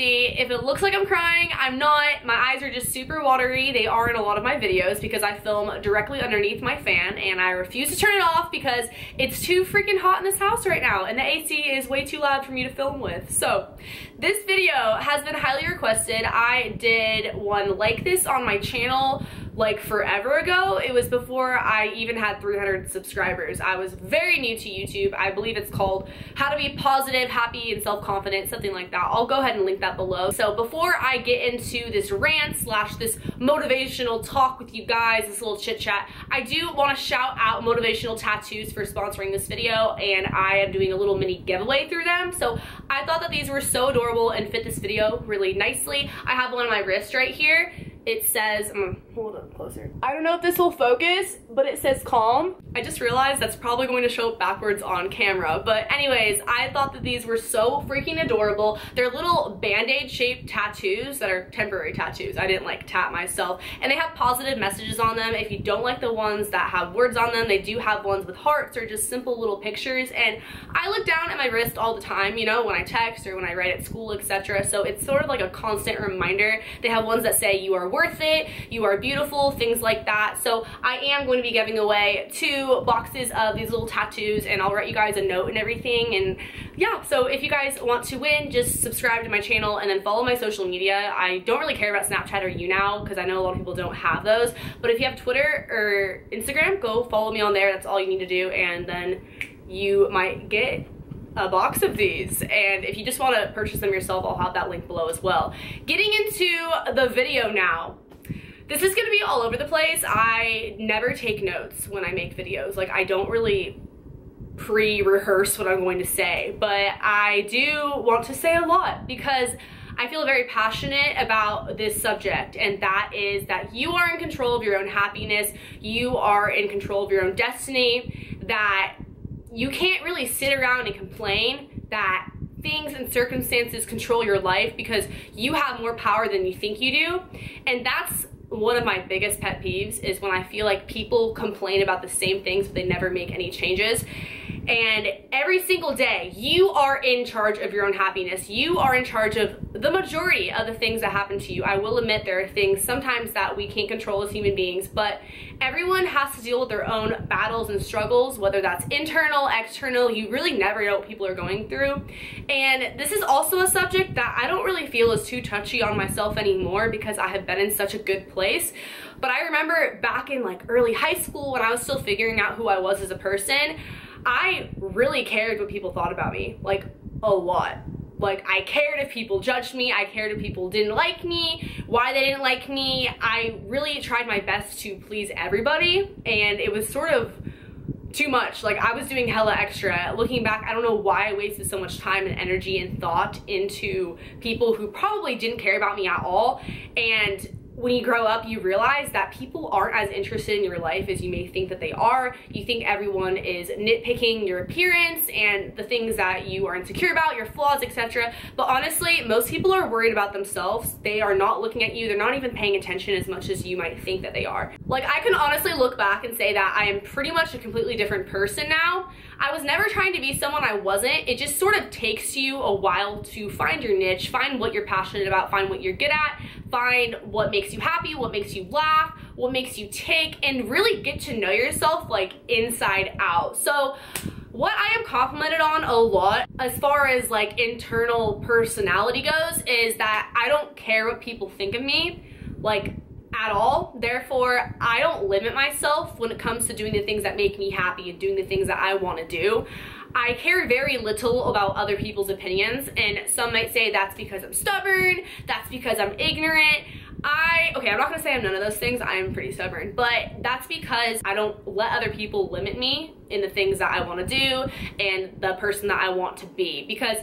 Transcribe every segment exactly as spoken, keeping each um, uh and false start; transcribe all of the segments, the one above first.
thirsty. If it looks like I'm crying, I'm not. My eyes are just super watery. They are in a lot of my videos because I film directly underneath my fan and I refuse to turn it off because it's too freaking hot in this house right now and the A C is way too loud for me to film with. So this video has been highly requested. I did one like this on my channel like forever ago. It was before I even had three hundred subscribers. I was very new to YouTube. I believe it's called How to Be Positive, Happy, and Self-Confident, something like that. I'll go ahead and link that below. So before I get into this rant slash this motivational talk with you guys, this little chit chat, I do want to shout out Motivational Tattoos for sponsoring this video, and I am doing a little mini giveaway through them. So I thought that these were so adorable and fit this video really nicely. I have one on my wrist right here. It says, I'm gonna hold up closer. I don't know if this will focus, but it says calm. I just realized that's probably going to show up backwards on camera. But anyways, I thought that these were so freaking adorable. They're little band-aid shaped tattoos that are temporary tattoos. I didn't like tat myself. And they have positive messages on them. If you don't like the ones that have words on them, they do have ones with hearts or just simple little pictures. And I look down at my wrist all the time, you know, when I text or when I write at school, et cetera. So it's sort of like a constant reminder. They have ones that say you are worth it, you are beautiful, things like that. So I am going to be giving away two boxes of these little tattoos, and I'll write you guys a note and everything. And yeah, so if you guys want to win, just subscribe to my channel and then follow my social media. I don't really care about Snapchat or YouNow because I know a lot of people don't have those, but if you have Twitter or Instagram, go follow me on there. That's all you need to do, and then you might get a box of these. And if you just want to purchase them yourself, I'll have that link below as well. Getting into the video now. This is going to be all over the place. I never take notes when I make videos. Like, I don't really pre-rehearse what I'm going to say, but I do want to say a lot because I feel very passionate about this subject, and that is that you are in control of your own happiness. You are in control of your own destiny. That you can't really sit around and complain that things and circumstances control your life, because you have more power than you think you do. And that's one of my biggest pet peeves, is when I feel like people complain about the same things but they never make any changes. And every single day, you are in charge of your own happiness. You are in charge of the majority of the things that happen to you. I will admit there are things sometimes that we can't control as human beings, but everyone has to deal with their own battles and struggles, whether that's internal, external. You really never know what people are going through. And this is also a subject that I don't really feel is too touchy on myself anymore because I have been in such a good place. But I remember back in like early high school when I was still figuring out who I was as a person, I really cared what people thought about me, like a lot. Like, I cared if people judged me, I cared if people didn't like me, why they didn't like me. I really tried my best to please everybody, and it was sort of too much. Like, I was doing hella extra. Looking back, I don't know why I wasted so much time and energy and thought into people who probably didn't care about me at all. And when you grow up, you realize that people aren't as interested in your life as you may think that they are. You think everyone is nitpicking your appearance and the things that you are insecure about, your flaws, et cetera. But honestly, most people are worried about themselves. They are not looking at you. They're not even paying attention as much as you might think that they are. Like, I can honestly look back and say that I am pretty much a completely different person now. I was never trying to be someone I wasn't. It just sort of takes you a while to find your niche, find what you're passionate about, find what you're good at, find what makes you happy, what makes you laugh, what makes you tick, and really get to know yourself like inside out. So what I am complimented on a lot as far as like internal personality goes is that I don't care what people think of me, like at all. Therefore, I don't limit myself when it comes to doing the things that make me happy and doing the things that I want to do. I care very little about other people's opinions, and some might say that's because I'm stubborn, that's because I'm ignorant. I, okay, I'm not gonna say I'm none of those things. I am pretty stubborn, but that's because I don't let other people limit me in the things that I wanna do and the person that I want to be, because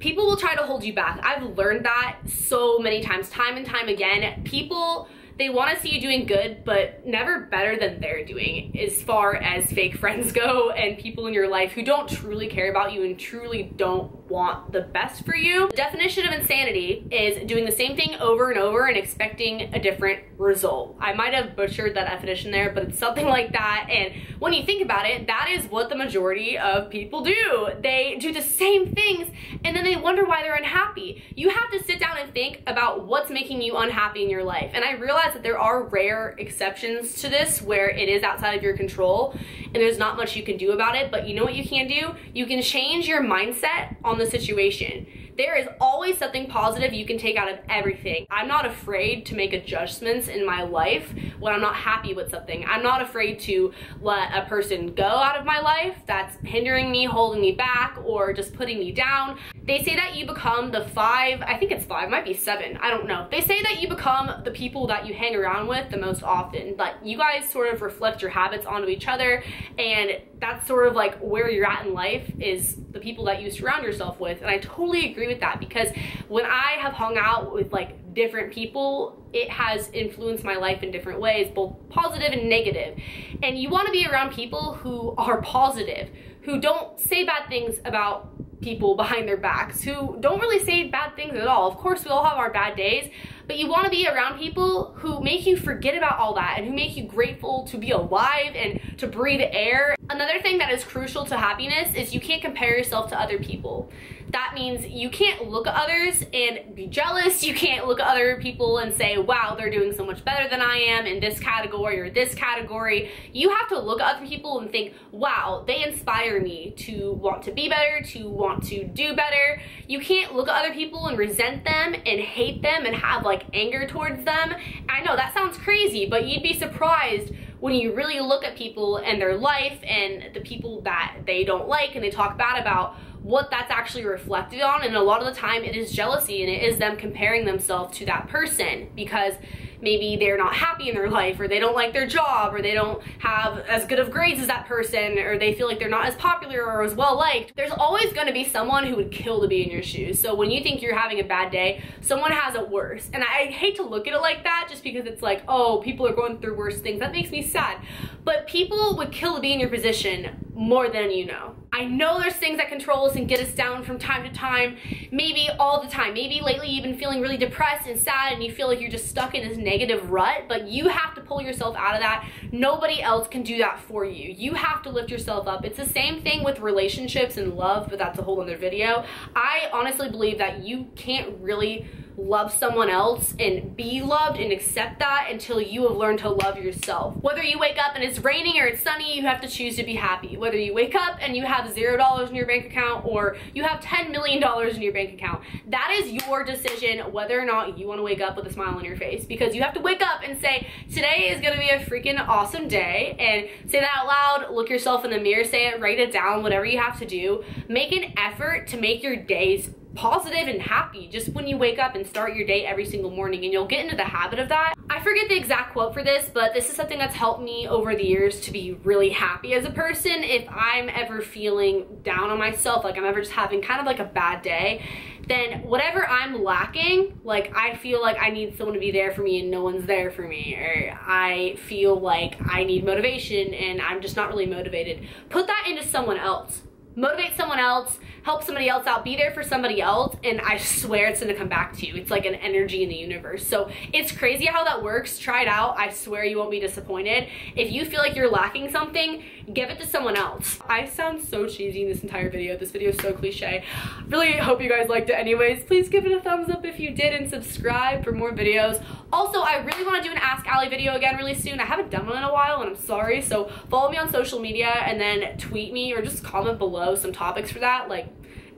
people will try to hold you back. I've learned that so many times, time and time again. People, they want to see you doing good, but never better than they're doing as far as fake friends go and people in your life who don't truly care about you and truly don't want the best for you. The definition of insanity is doing the same thing over and over and expecting a different result. I might have butchered that definition there, but it's something like that. And when you think about it, that is what the majority of people do. They do the same things and then they wonder why they're unhappy. You have to sit down and think about what's making you unhappy in your life. And I realize that there are rare exceptions to this where it is outside of your control and there's not much you can do about it, but you know what you can do? You can change your mindset on the situation. There is always something positive you can take out of everything. I'm not afraid to make adjustments in my life when I'm not happy with something. I'm not afraid to let a person go out of my life that's hindering me, holding me back, or just putting me down. They say that you become the five, I think it's five, might be seven, I don't know. They say that you become the people that you hang around with the most often. Like, you guys sort of reflect your habits onto each other, and that's sort of like where you're at in life is the people that you surround yourself with. And I totally agree with that, because when I have hung out with like different people, it has influenced my life in different ways, both positive and negative. And you want to be around people who are positive, who don't say bad things about people behind their backs, who don't really say bad things at all. Of course, we all have our bad days, but you want to be around people who make you forget about all that and who make you grateful to be alive and to breathe air. Another thing that is crucial to happiness is you can't compare yourself to other people. That means you can't look at others and be jealous. You can't look at other people and say, wow, they're doing so much better than I am in this category or this category. You have to look at other people and think, wow, they inspire me to want to be better, to want to do better. You can't look at other people and resent them and hate them and have like anger towards them. I know that sounds crazy, but you'd be surprised when you really look at people and their life and the people that they don't like and they talk bad about, what that's actually reflected on. And a lot of the time it is jealousy, and it is them comparing themselves to that person because maybe they're not happy in their life, or they don't like their job, or they don't have as good of grades as that person, or they feel like they're not as popular or as well liked. There's always going to be someone who would kill to be in your shoes. So when you think you're having a bad day, someone has it worse. And I hate to look at it like that just because it's like, oh, people are going through worse things. That makes me sad. But people would kill to be in your position more than you know. I know there's things that control us and get us down from time to time, maybe all the time. Maybe lately you've been feeling really depressed and sad and you feel like you're just stuck in this negative rut, but you have to pull yourself out of that. Nobody else can do that for you. You have to lift yourself up. It's the same thing with relationships and love, but that's a whole other video. I honestly believe that you can't really love someone else and be loved and accept that until you have learned to love yourself. Whether you wake up and it's raining or it's sunny, you have to choose to be happy. Whether you wake up and you have zero dollars in your bank account or you have ten million dollars in your bank account, that is your decision whether or not you want to wake up with a smile on your face, because you have to wake up and say, today is going to be a freaking awesome day, and say that out loud, look yourself in the mirror, say it, write it down, whatever you have to do. Make an effort to make your days positive and happy just when you wake up and start your day every single morning, and you'll get into the habit of that. I forget the exact quote for this, but this is something that's helped me over the years to be really happy as a person. If I'm ever feeling down on myself, like I'm ever just having kind of like a bad day, then whatever I'm lacking, like I feel like I need someone to be there for me and no one's there for me, or I feel like I need motivation and I'm just not really motivated, put that into someone else. Motivate someone else, help somebody else out, be there for somebody else, and I swear it's gonna come back to you. It's like an energy in the universe. So it's crazy how that works. Try it out. I swear you won't be disappointed. If you feel like you're lacking something, give it to someone else. I sound so cheesy in this entire video. This video is so cliche. Really hope you guys liked it anyways. Please give it a thumbs up if you did, and subscribe for more videos. Also, I really wanna do an Ask Allie video again really soon. I haven't done one in a while and I'm sorry. So follow me on social media and then tweet me or just comment below some topics for that, like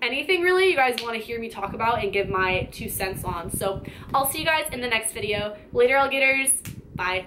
anything really you guys want to hear me talk about and give my two cents on. So I'll see you guys in the next video. Later alligators, bye.